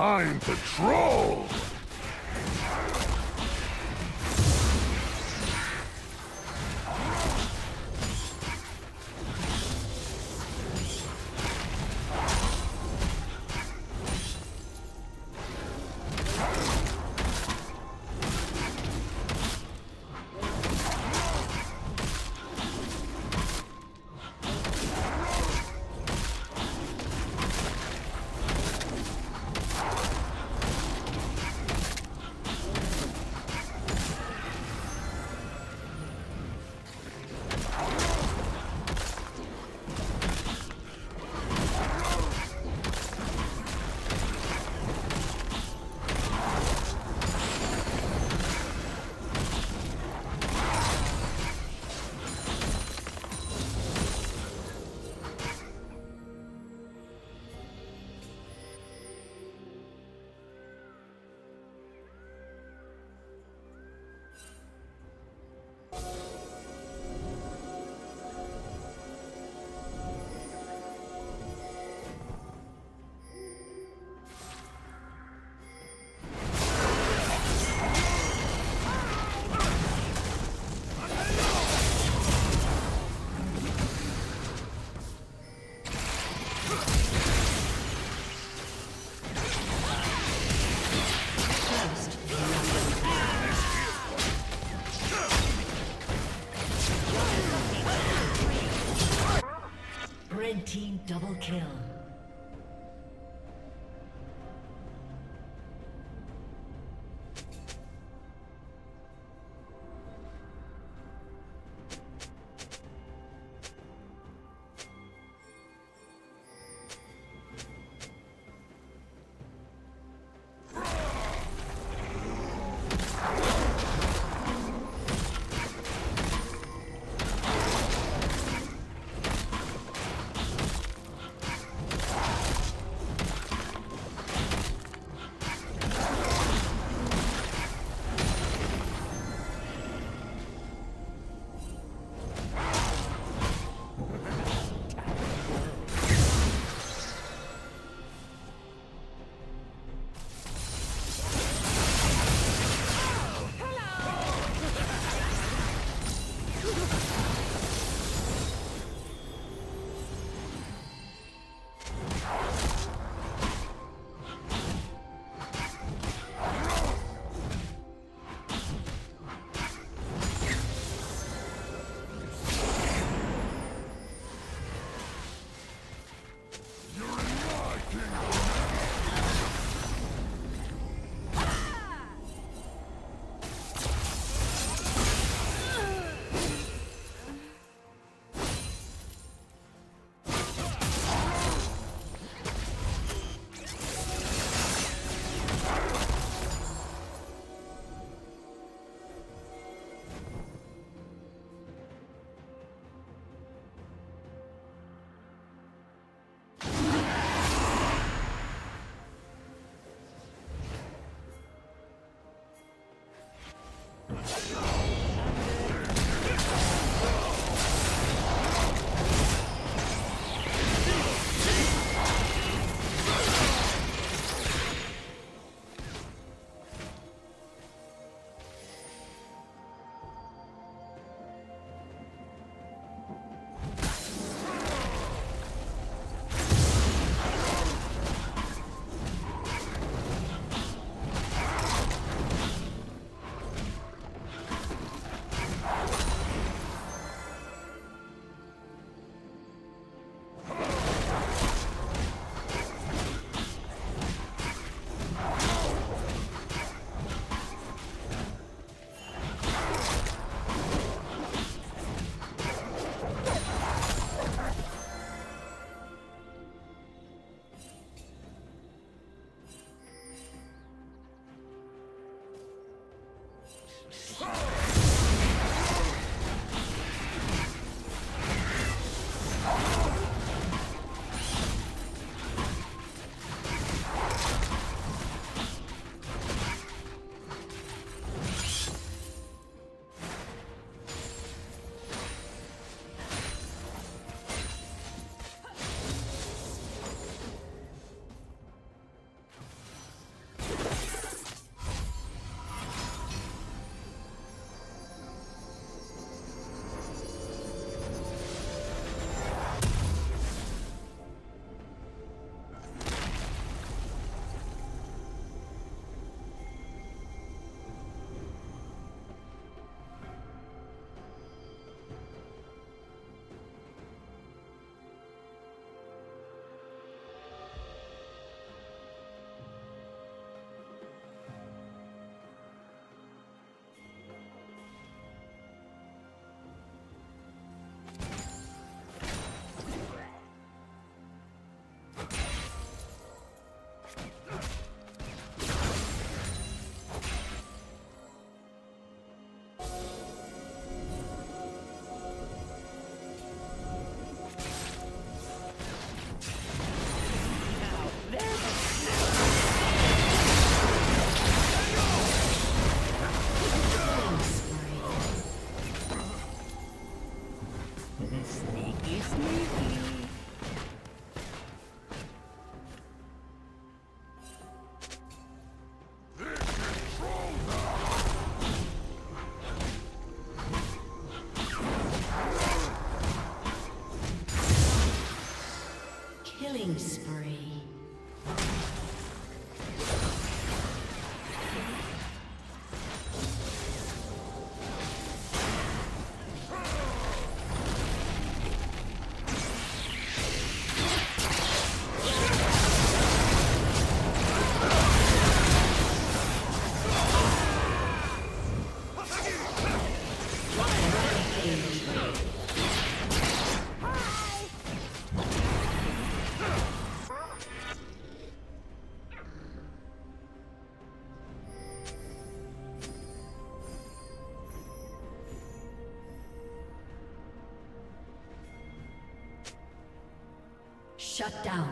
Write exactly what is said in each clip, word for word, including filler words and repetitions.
Time to troll! Red team double kill. Killing spree. Shut down.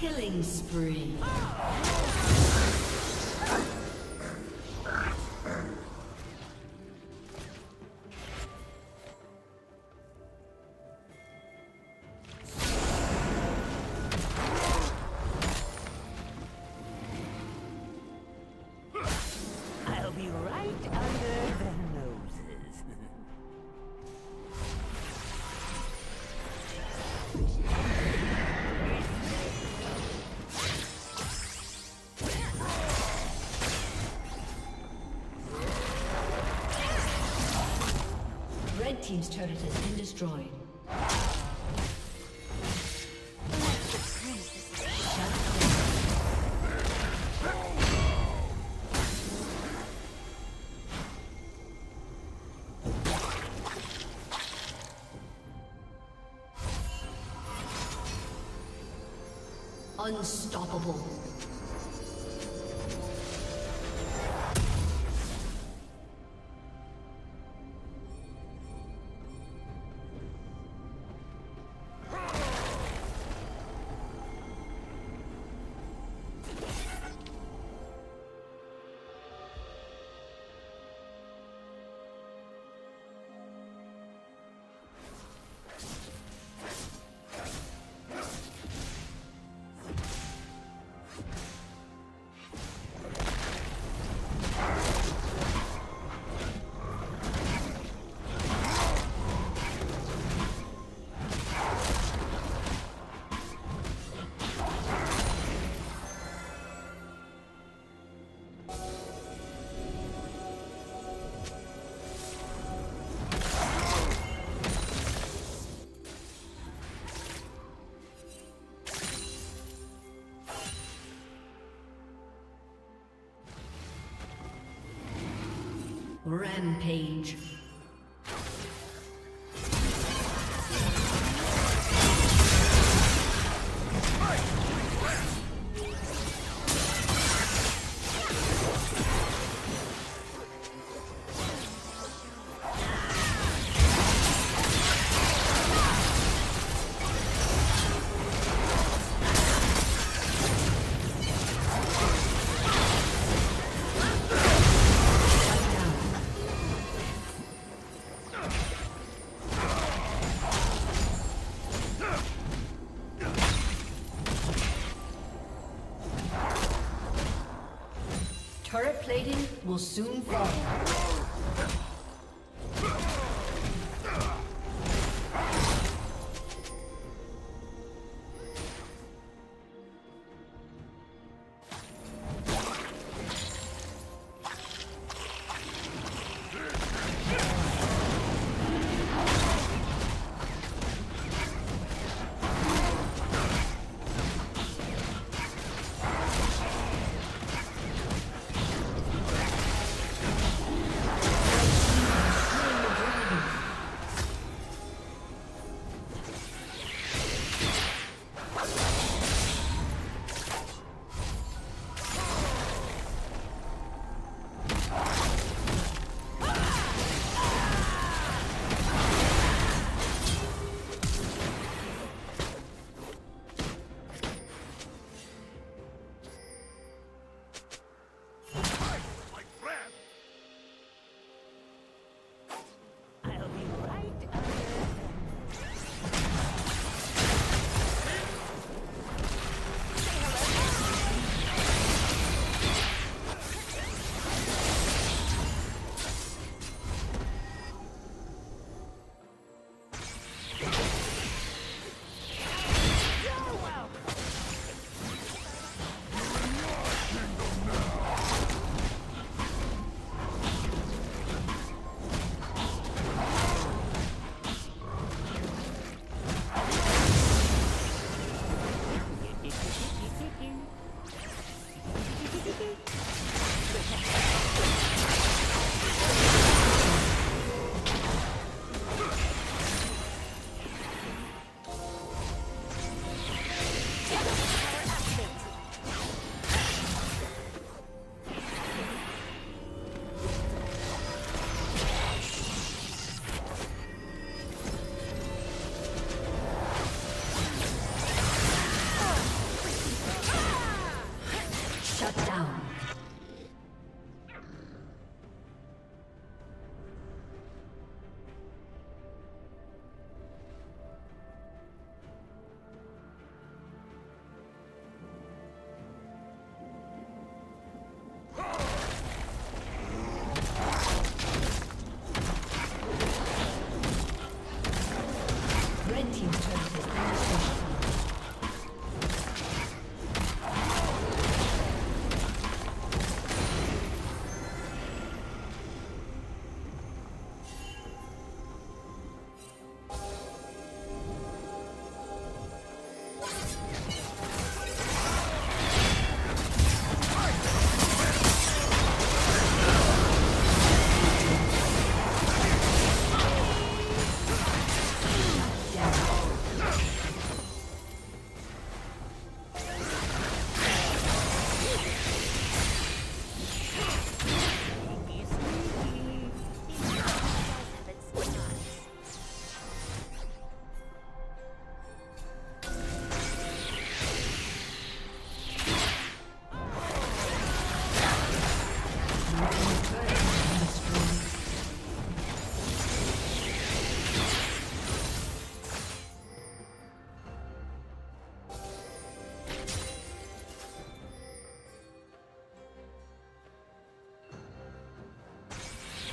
Killing spree. I'll be right under the noses. Team's turret has been destroyed. Unstoppable. Rampage. plating will soon fall.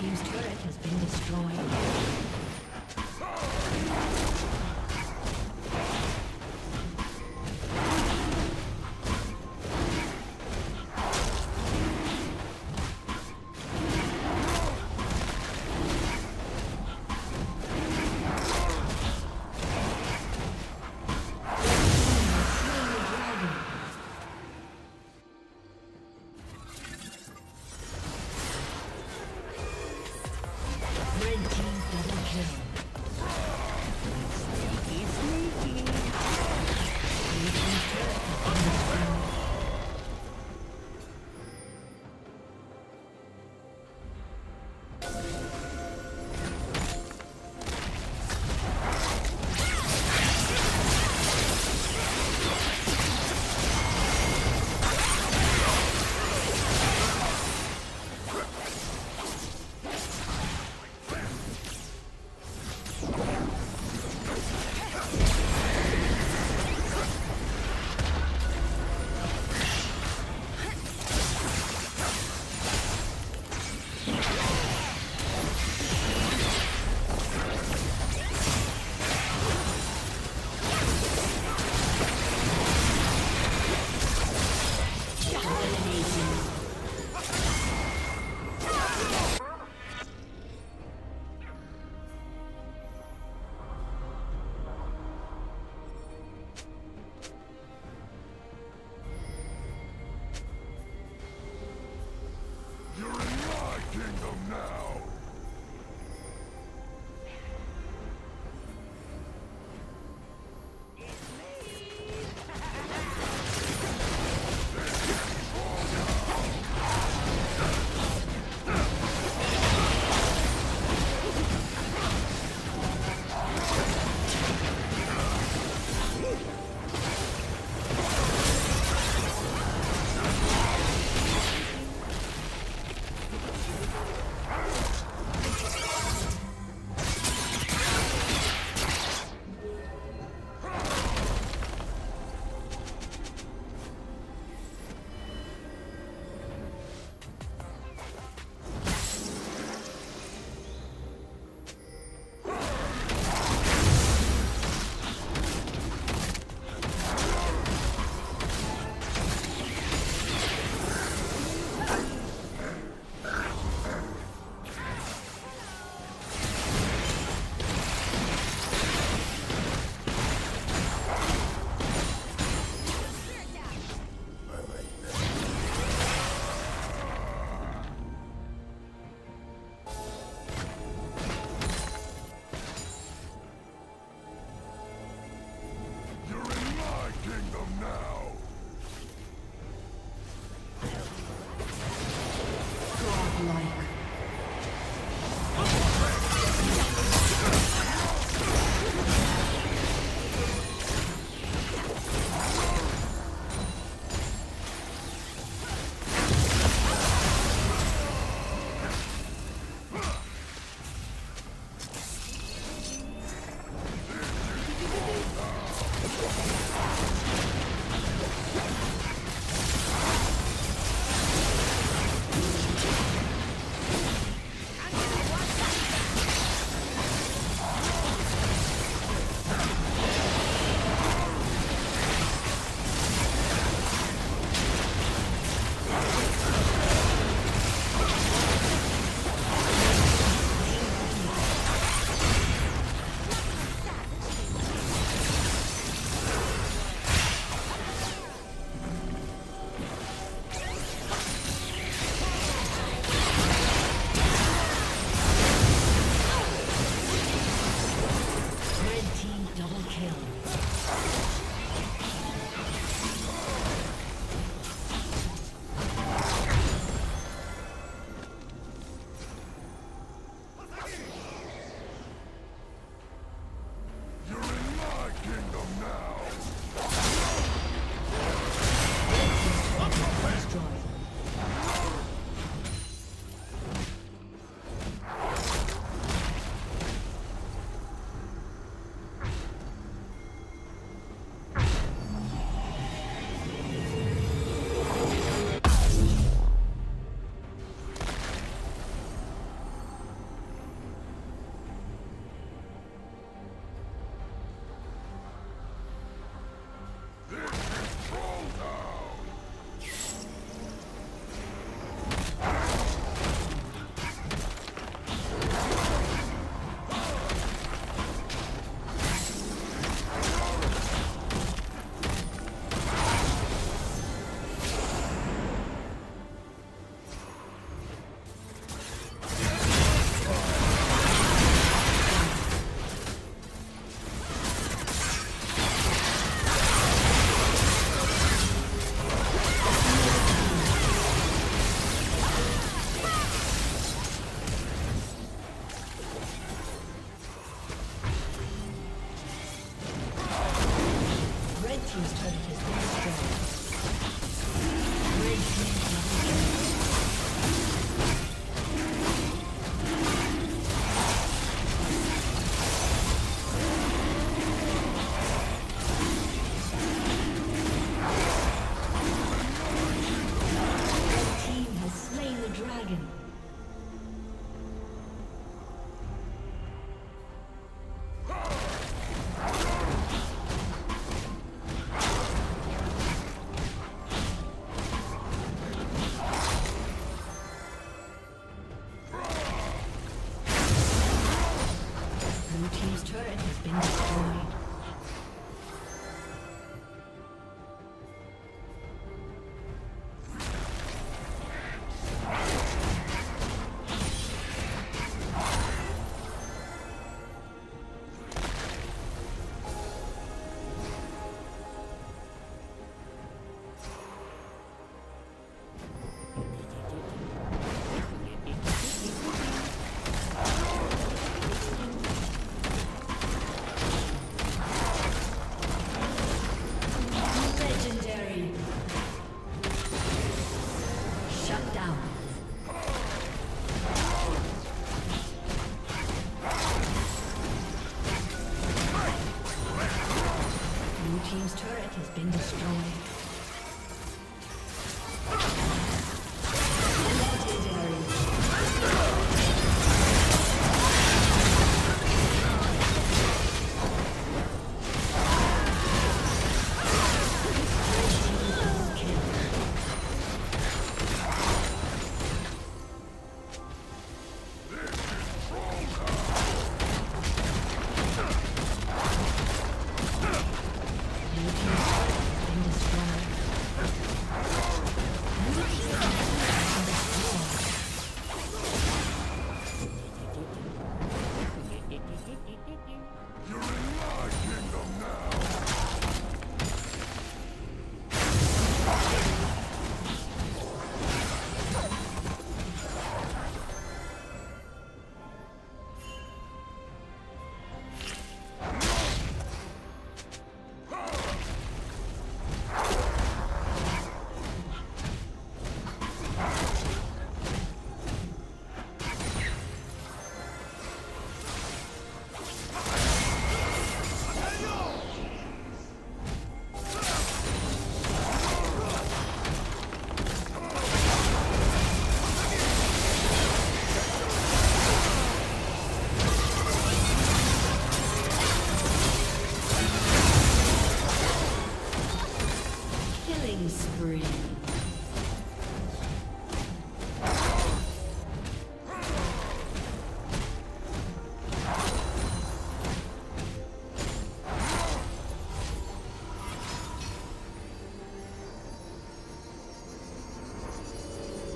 team's turret has been destroyed. Thank you. been destroyed.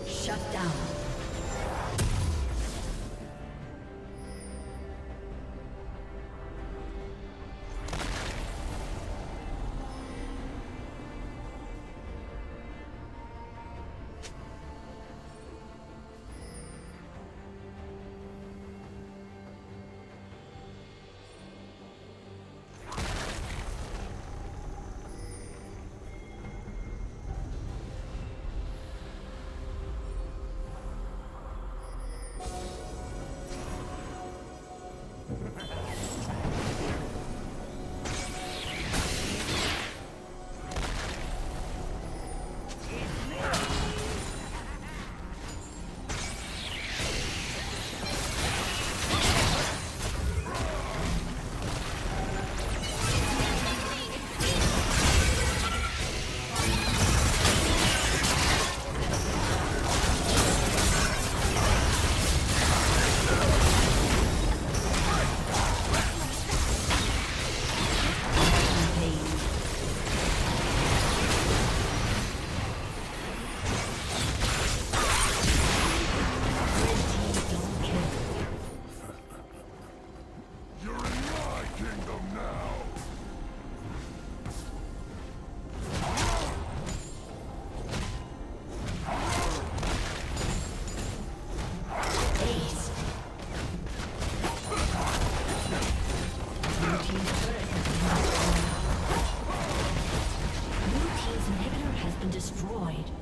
Shut down. Destroyed.